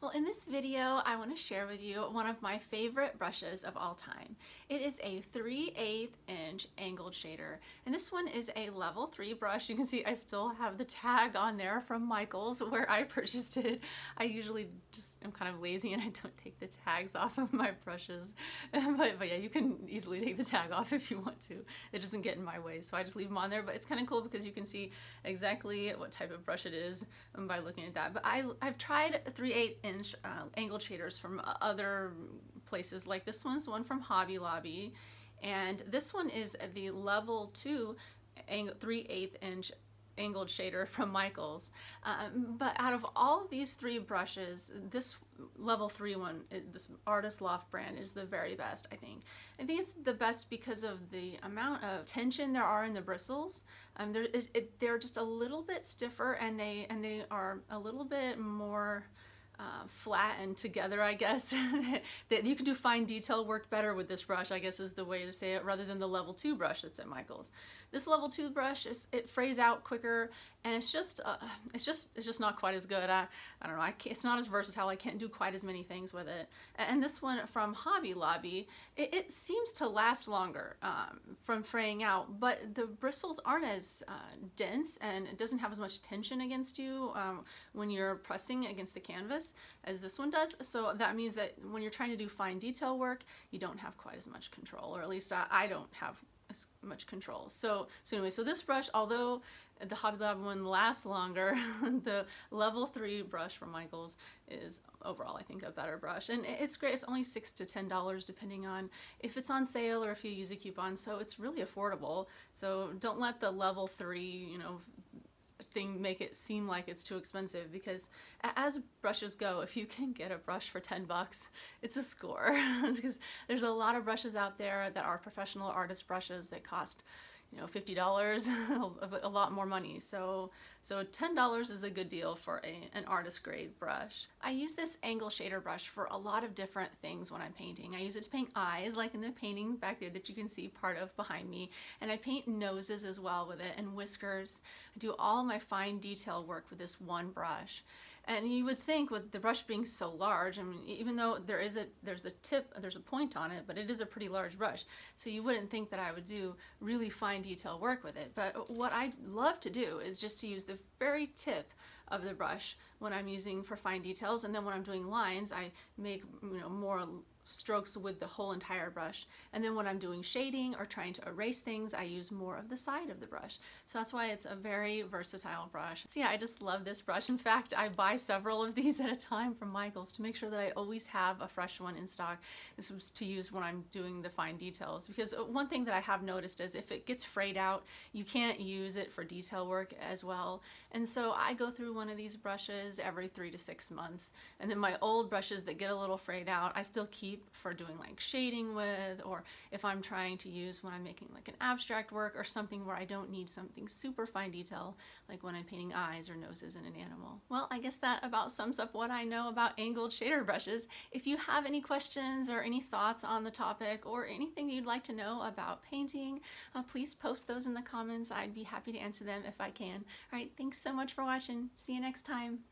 Well, in this video, I want to share with you one of my favorite brushes of all time. It is a 3/8" angled shader, and this one is a level 3 brush. You can see I still have the tag on there from Michaels where I purchased it. I usually just am kind of lazy and I don't take the tags off of my brushes, but yeah, you can easily take the tag off if you want to. It doesn't get in my way, so I just leave them on there, but it's kind of cool because you can see exactly what type of brush it is by looking at that. But I've tried 3/8" angled shaders from other places, like this one's one from Hobby Lobby, and this one is the level 2 3/8" angled shader from Michaels. But out of all these 3 brushes, this level 3 one, this Artist Loft brand, is the very best, I think. I think it's the best because of the amount of tension there are in the bristles. They're just a little bit stiffer, and they are a little bit more flat and together, I guess. That you can do fine detail work better with this brush, I guess, is the way to say it, rather than the level 2 brush that's at Michaels. This level 2 brush, it frays out quicker, and it's just not quite as good. I don't know, it's not as versatile. I can't do quite as many things with it. And this one from Hobby Lobby, it seems to last longer from fraying out, but the bristles aren't as dense, and it doesn't have as much tension against you when you're pressing against the canvas as this one does. So that means that when you're trying to do fine detail work, you don't have quite as much control, or at least I don't have as much control. So anyway, so this brush, although the Hobby Lobby one lasts longer, the level 3 brush from Michaels is overall, I think, a better brush, and it's great. It's only $6 to $10 depending on if it's on sale or if you use a coupon, so it's really affordable. So don't let the level 3, you know, thing make it seem like it's too expensive, because as brushes go, if you can get a brush for $10, it's a score. Because there's a lot of brushes out there that are professional artist brushes that cost, you know, $50, a lot more money. So $10 is a good deal for an artist grade brush. I use this angle shader brush for a lot of different things when I'm painting. I use it to paint eyes, like in the painting back there that you can see part of behind me, and I paint noses as well with it, and whiskers. I do all my fine detail work with this one brush. And you would think, with the brush being so large, I mean, even though there's a tip, there's a point on it, but it is a pretty large brush, so you wouldn't think that I would do really fine detail work with it. But what I love to do is just to use the very tip of the brush when I'm using for fine details, and then when I'm doing lines, I make, you know, more strokes with the whole entire brush, and then when I'm doing shading or trying to erase things, I use more of the side of the brush. So that's why it's a very versatile brush. So yeah, I just love this brush. In fact, I buy several of these at a time from Michaels to make sure that I always have a fresh one in stock. This was to use when I'm doing the fine details, because one thing that I have noticed is if it gets frayed out, you can't use it for detail work as well, and so I go through one of these brushes every 3 to 6 months, and then my old brushes that get a little frayed out, I still keep for doing like shading with, or if I'm trying to use when I'm making like an abstract work or something where I don't need something super fine detail, like when I'm painting eyes or noses in an animal. Well, I guess that about sums up what I know about angled shader brushes. If you have any questions or any thoughts on the topic or anything you'd like to know about painting, please post those in the comments. I'd be happy to answer them if I can. All right, thanks so much for watching. See you next time.